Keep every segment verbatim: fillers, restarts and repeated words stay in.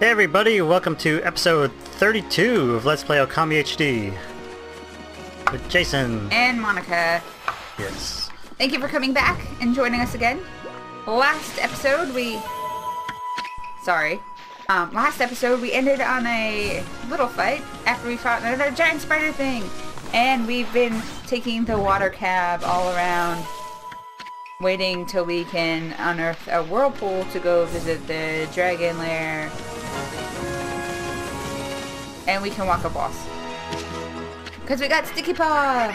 Hey everybody, welcome to episode thirty-two of Let's Play Okami H D with Jason and Monica. Yes. Thank you for coming back and joining us again. Last episode we... Sorry. Um, last episode we ended on a little fight after we fought another giant spider thing. And we've been taking the water cab all around, waiting till we can unearth a whirlpool to go visit the dragon lair. And we can walk a boss. Because we got Sticky Paw! I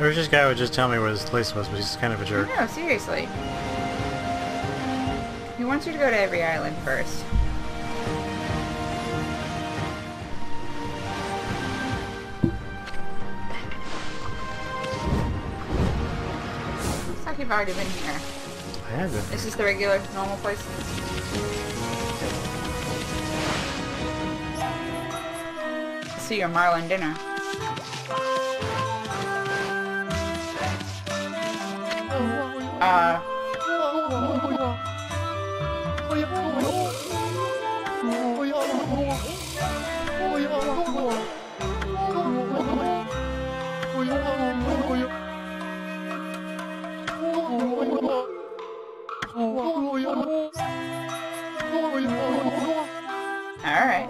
wish this guy would just tell me where this place was, but he's kind of a jerk. No, seriously. He wants you to go to every island first. Looks like you've already been here. I have been. This is the regular, normal place. I see your Marlin dinner. Uh... Alright.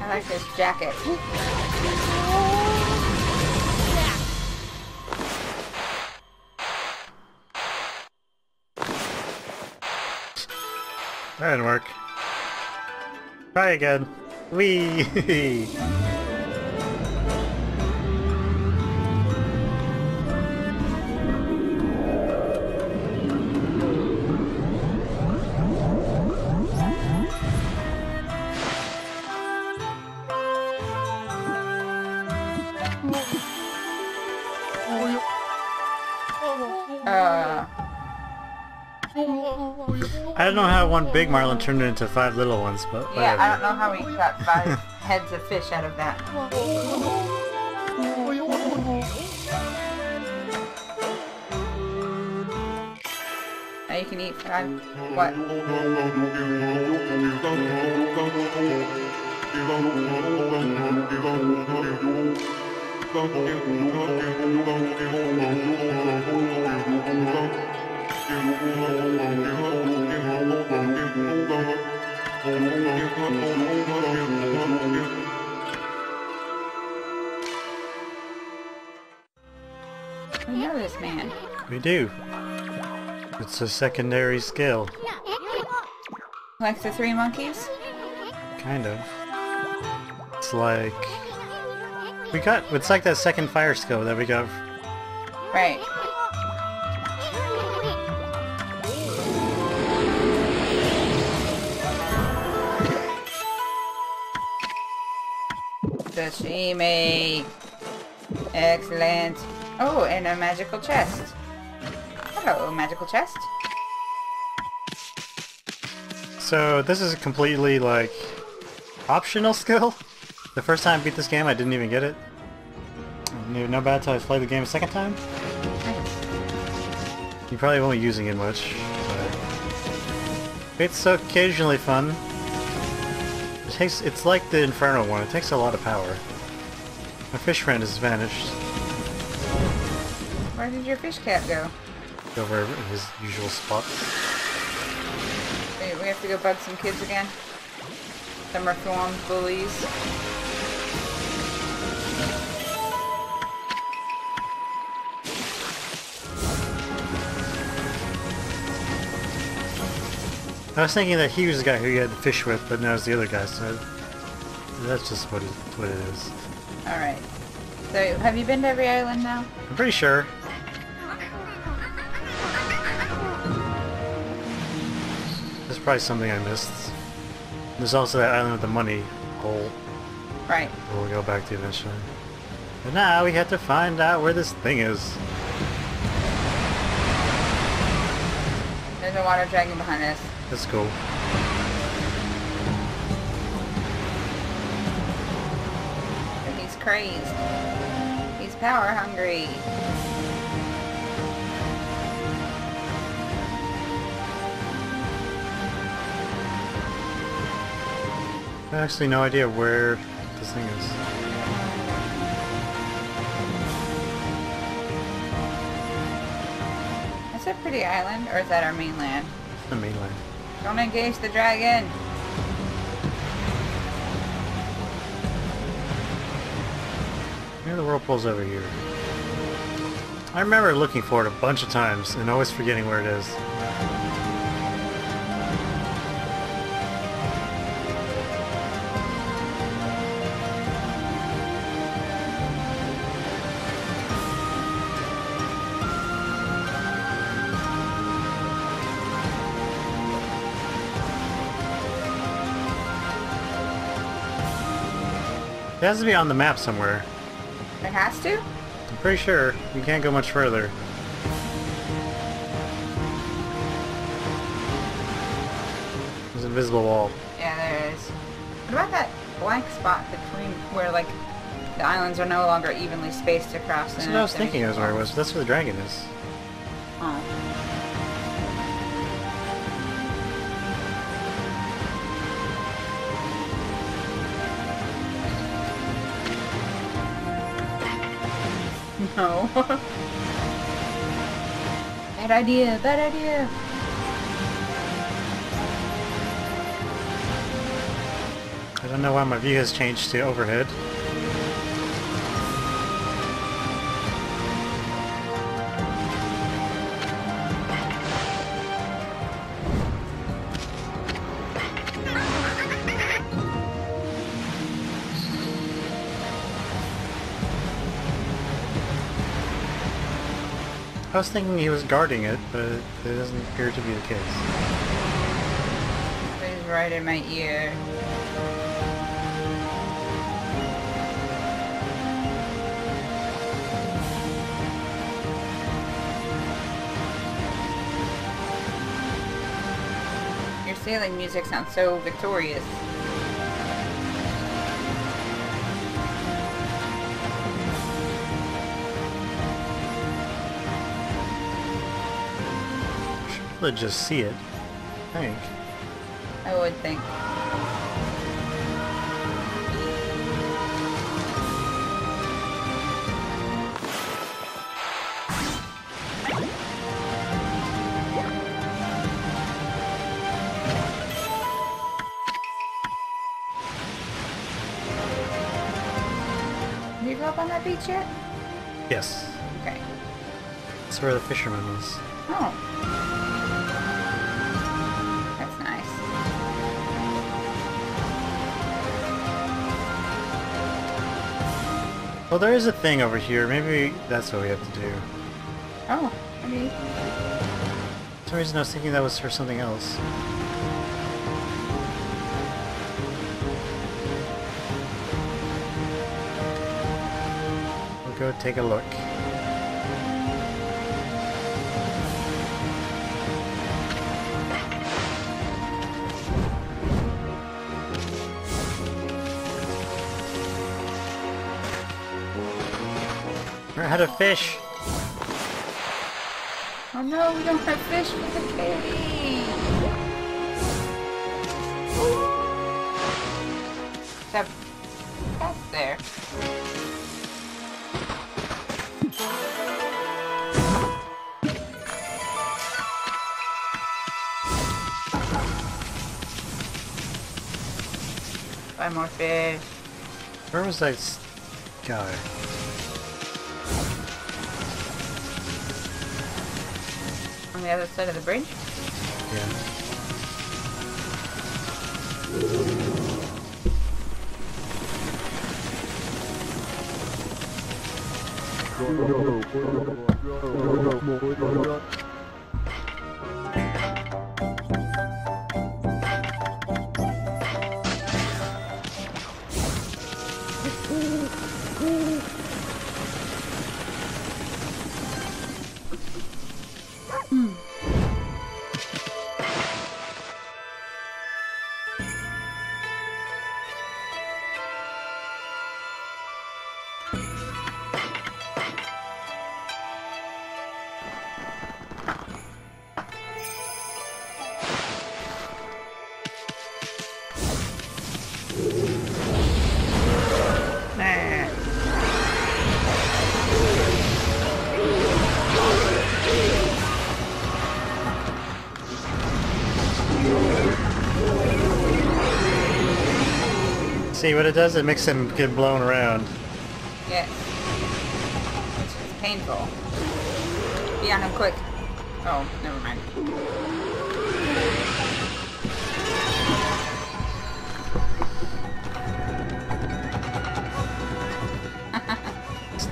I like this jacket. That didn't work. Try again. Wee! uh. I don't know how one big marlin turned into five little ones, but whatever. Yeah, I don't know how we got five heads of fish out of that. Now you can eat five... what? We know this man. We do. It's a secondary skill. Like the three monkeys? Kind of. It's like... We got... It's like that second fire skill that we got. Right. Sashimi! Excellent! Oh, and a magical chest! Hello, magical chest! So, this is a completely, like, optional skill? The first time I beat this game, I didn't even get it. I knew no bad till I played the game a second time. Nice. You probably won't be using it much, but... It's occasionally fun. It takes, it's like the Inferno one, it takes a lot of power. My fish friend has vanished. Where did your fish cat go? Over in his usual spot. Wait, we have to go bug some kids again? Some reformed bullies. I was thinking that he was the guy who you had to fish with, but now it's the other guy, so that's just what it, what it is. Alright. So, have you been to every island now? I'm pretty sure. There's probably something I missed. There's also that island with the money hole. Right. We'll go back to eventually. But now we have to find out where this thing is. There's a water dragon behind us. Let's go. He's crazed. He's power hungry. I have actually no idea where this thing is. That's a pretty island, or is that our mainland? It's the mainland. Don't engage the dragon! Maybe the whirlpool's over here. I remember looking for it a bunch of times and always forgetting where it is. It has to be on the map somewhere. It has to? I'm pretty sure. You can't go much further. There's an invisible wall. Yeah, there is. What about that black spot between where, like, the islands are no longer evenly spaced across? That's what I was thinking was where it was. That's where the dragon is. Oh. No. Bad idea, bad idea. I don't know why my view has changed to overhead. I was thinking he was guarding it, but it doesn't appear to be the case. He's right in my ear. Your sailing music sounds so victorious. I'd just see it, I think. I would think. Did you go up on that beach yet? Yes. Okay. That's where the fisherman was. Oh. Well, there is a thing over here. Maybe that's what we have to do. Oh, maybe. For some reason I was thinking that was for something else. We'll go take a look. Had a fish. Oh no, we don't have fish for the kitty. Except that's there. Buy more fish. Where was that guy? The other side of the bridge? Yeah. see what it does? It makes him get blown around. Yeah. Which is painful. Be on him quick. Oh, never mind.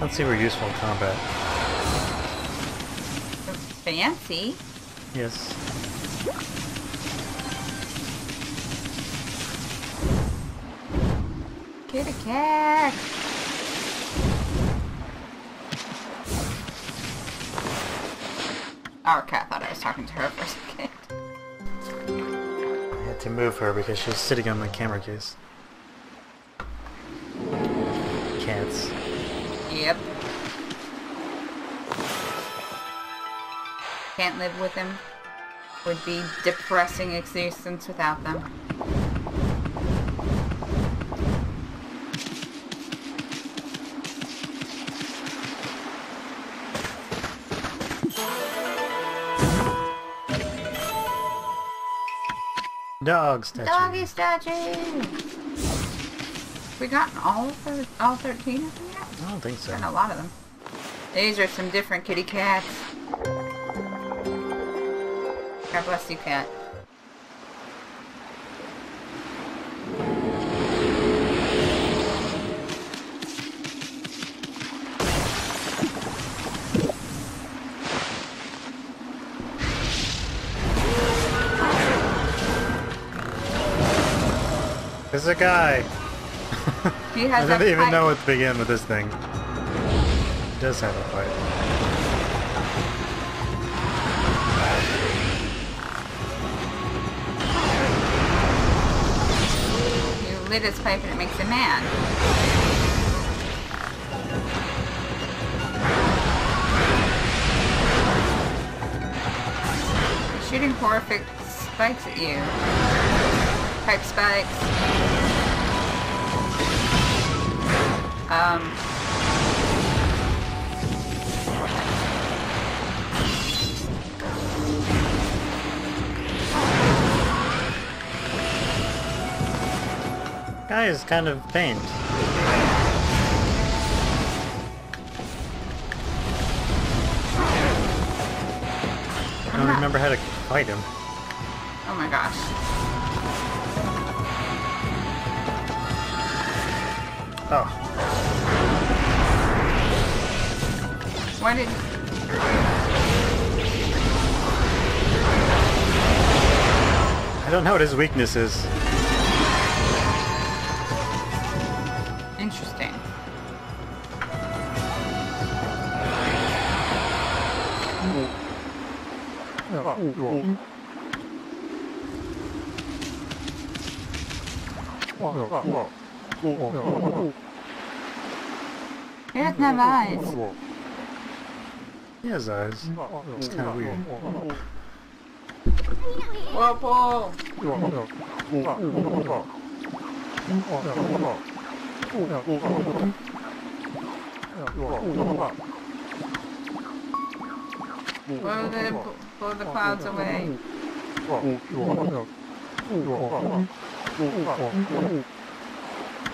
Let's see we're useful in combat. Fancy. Yes. Get a cat. Oh, okay, I thought I was talking to her for a second. I had to move her because she was sitting on my camera case. Cats. Yep. Can't live with them. Would be depressing existence without them. Dog statue. Doggy statue! We got all the, all thirteen of them yet? I don't think so. And a lot of them. These are some different kitty cats. God bless you, cat. There's a guy. He has I didn't even fight. know what to begin with this thing. He does have a fight. You lit his pipe and it makes him mad. Shooting horrific spikes at you. Pipe spikes. Um, guy is kind of faint. I don't remember how to fight him. Oh my gosh. Oh. Why did... I don't know what his weakness is. Interesting. Mm-hmm. He doesn't have eyes. He has eyes. It's kind of weird. Wobble! Blow the, blow the clouds away.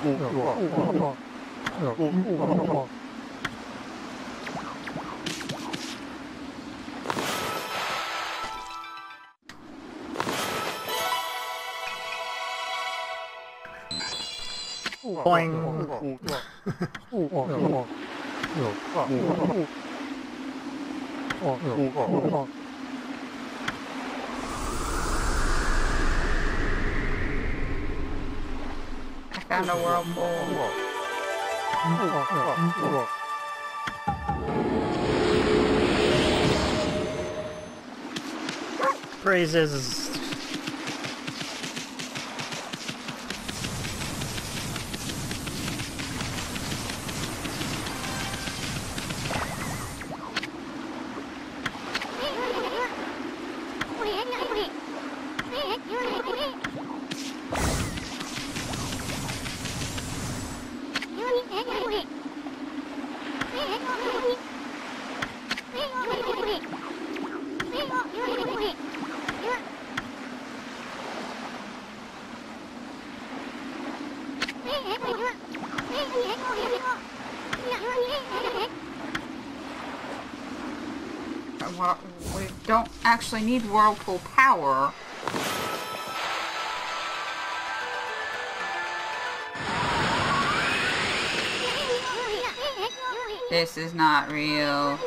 Boing. Found a whirlpool. Praises. Well, we don't actually need whirlpool power. This is not real.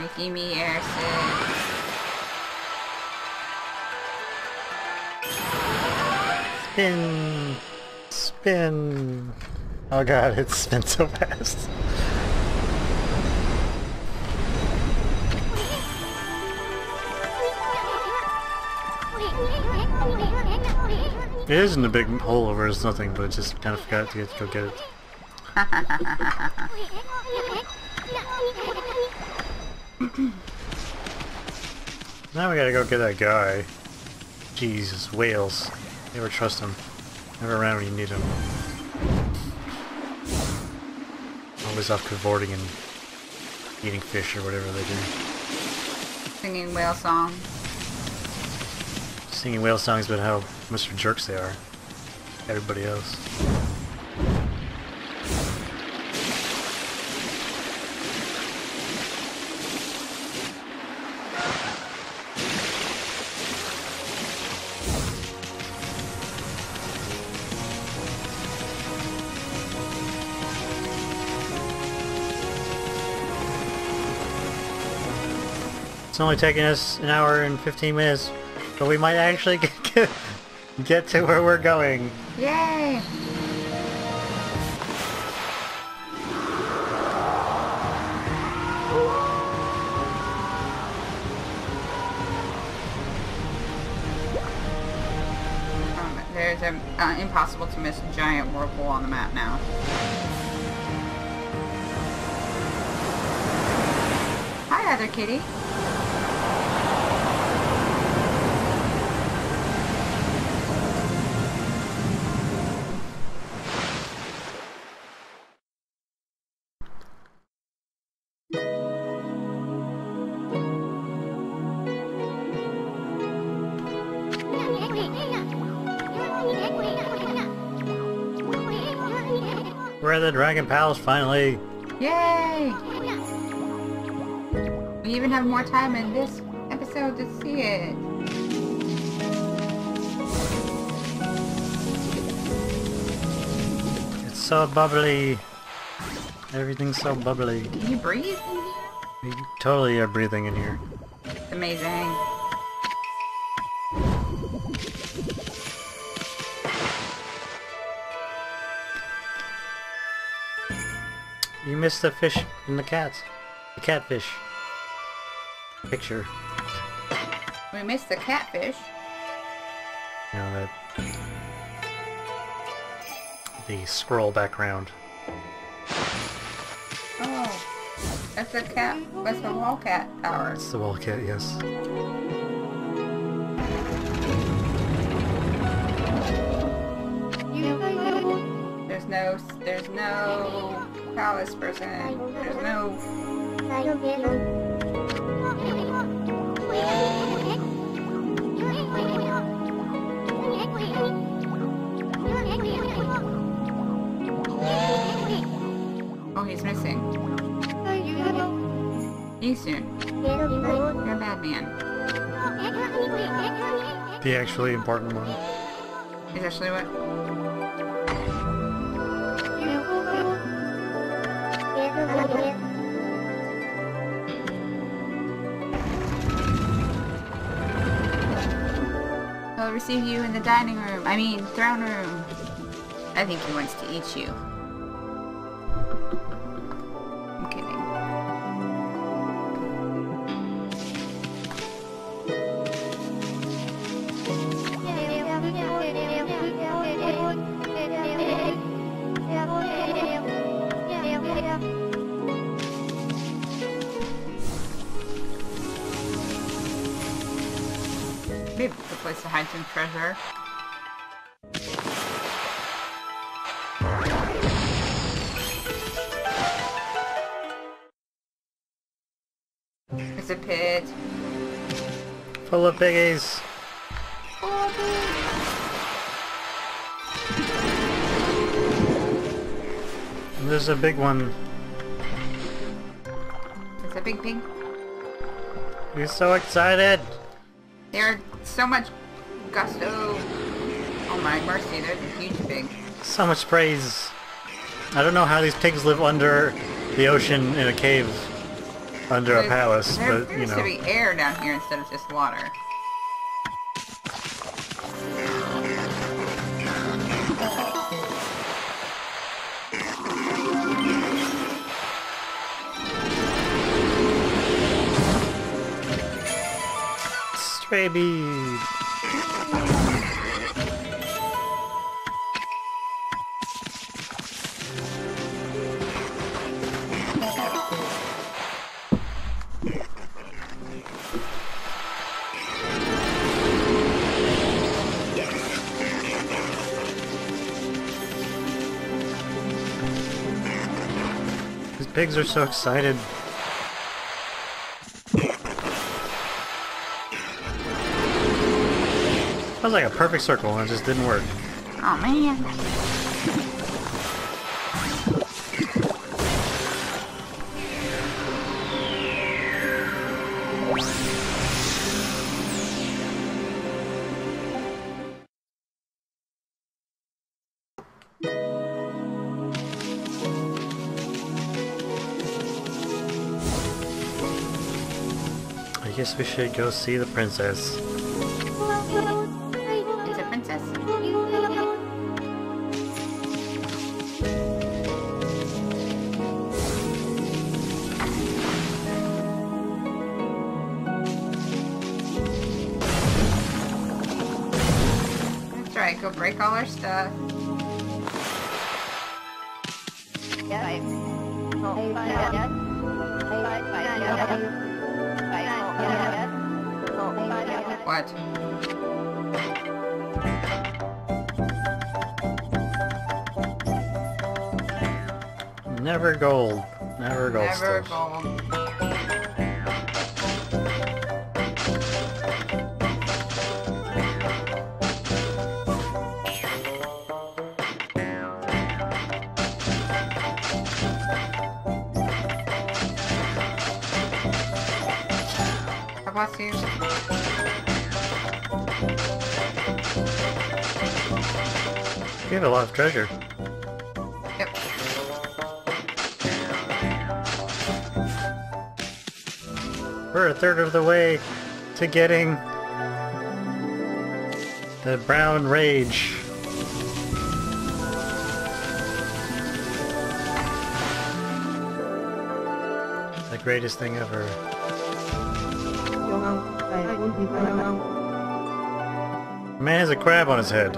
Making me airsick. Spin. Spin. Oh god, it's spin so fast. It isn't a big hole over, it's nothing, but just kind of forgot to, get to go get it. Now we gotta go get that guy. Jesus, whales. Never trust him. Never around when you need him. Always off cavorting and eating fish or whatever they do. Singing whale songs. Singing whale songs about how Mister Jerks they are. Everybody else. It's only taking us an hour and fifteen minutes, but we might actually get, get, get to where we're going. Yay! Um, there's an uh, impossible to miss giant whirlpool on the map now. Hi, other kitty. We're at the Dragon Palace finally! Yay! We even have more time in this episode to see it! It's so bubbly! Everything's so bubbly. Can you breathe in here? We totally are breathing in here. It's amazing. You missed the fish and the cats. The catfish. Picture. We missed the catfish. You know that... The scroll background. Oh. That's the cat... That's the wall cat tower. It's the wall cat, yes. There's no... There's no... Palace person. There's no... Oh, he's missing. Jason, you're a bad man. The actually important one. He's actually what? I'll receive you in the dining room. I mean, throne room. I think he wants to eat you. I'm kidding. Maybe it's a place to hide some treasure. It's a pit. Full of piggies. There's a big one. It's a big pig. We're so excited. There's so much gusto. Oh my mercy, there's a huge pig. So much praise. I don't know how these pigs live under the ocean in a cave. Under there's, a palace, there, but you know. There seems to be air down here instead of just water. Stray bead. Pigs are so excited. That was like a perfect circle and it just didn't work. Oh man. I guess we should go see the princess. It's a princess. That's right, go break all our stuff. Yeah. Oh, yeah. What? Never gold. Never gold stuff. Never gold. God bless you. You have a lot of treasure. Yep. We're a third of the way to getting the brown rage. The greatest thing ever. The man has a crab on his head.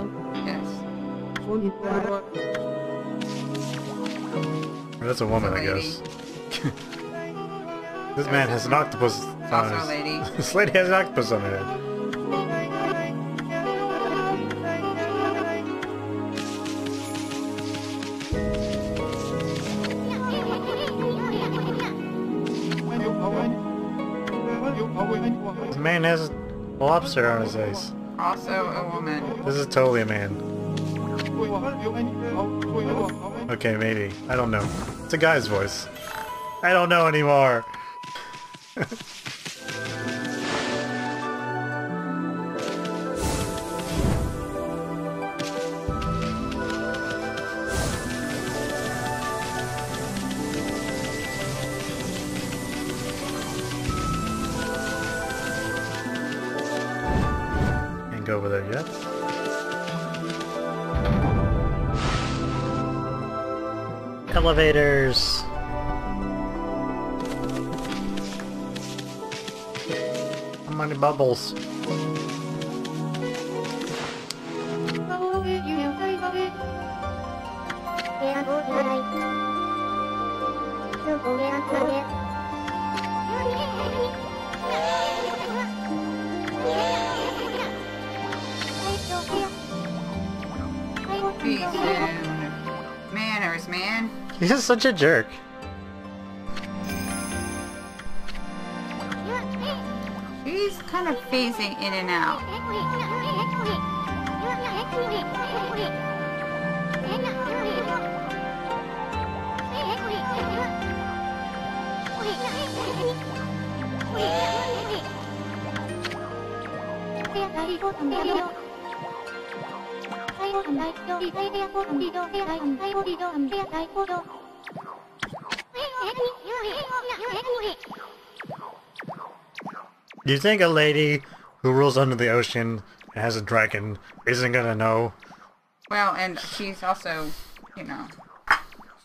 That's a woman, I guess. This man has an octopus on his head. This lady has an octopus on her head. This man has a lobster on his face. Also a woman. This is totally a man. Okay, maybe. I don't know. It's a guy's voice. I don't know anymore. Can't go over there yet. Elevators. How many bubbles? Manners, man. He's just such a jerk. She He's kind of phasing in and out. Do you think a lady who rules under the ocean and has a dragon isn't gonna know? Well, and she's also, you know,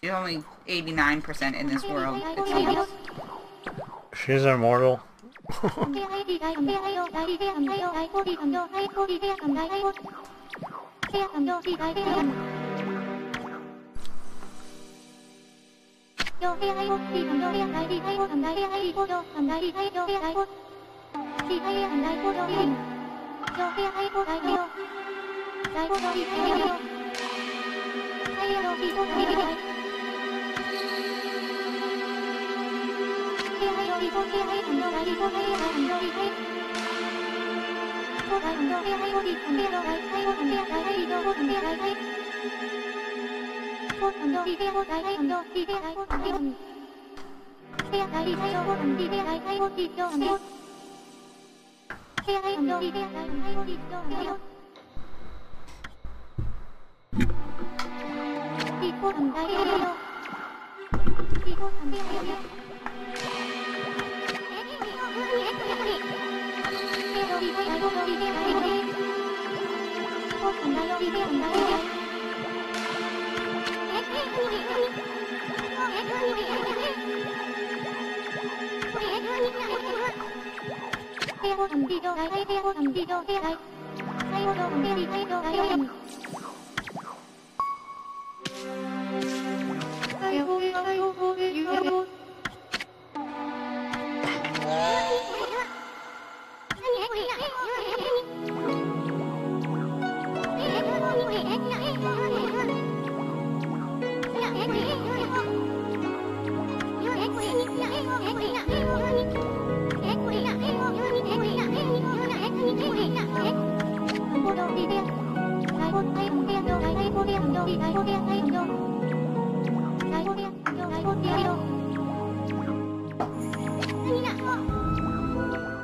she's only eighty-nine percent in this world. It seems. She's immortal.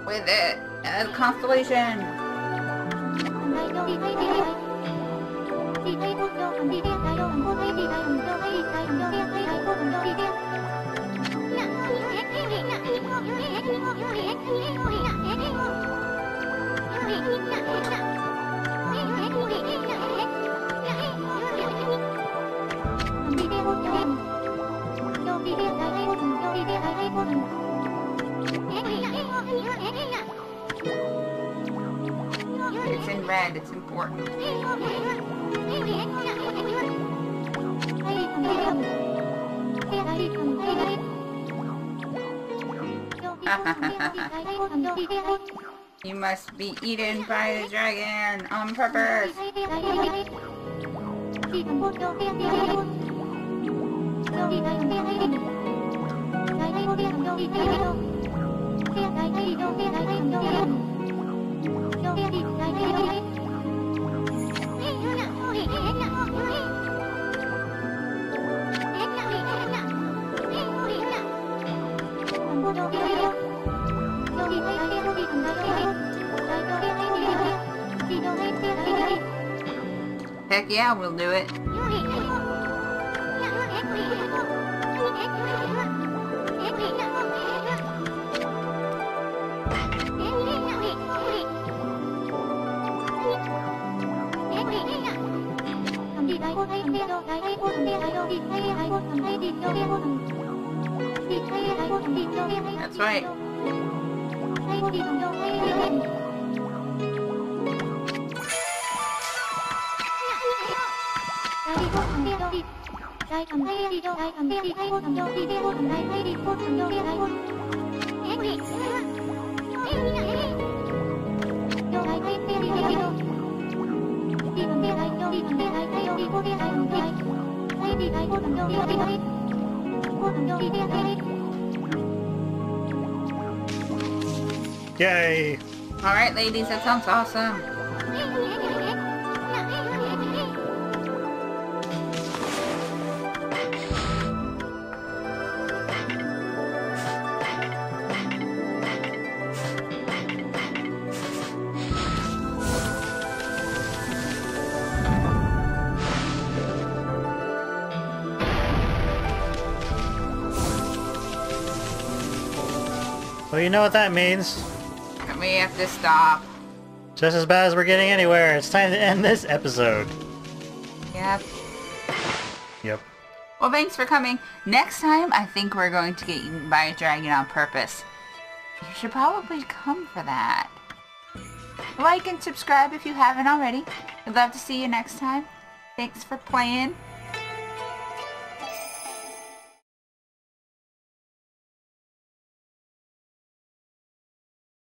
With it, a constellation. It's in red, it's important. You must be eaten by the dragon on purpose. Heck yeah, we'll do it. That's right. Yay! Alright, ladies, that sounds awesome. Well, you know what that means. We have to stop. Just as bad as we're getting anywhere, it's time to end this episode. Yep. Yep. Well, thanks for coming. Next time, I think we're going to get eaten by a dragon on purpose. You should probably come for that. Like and subscribe if you haven't already. I'd love to see you next time. Thanks for playing.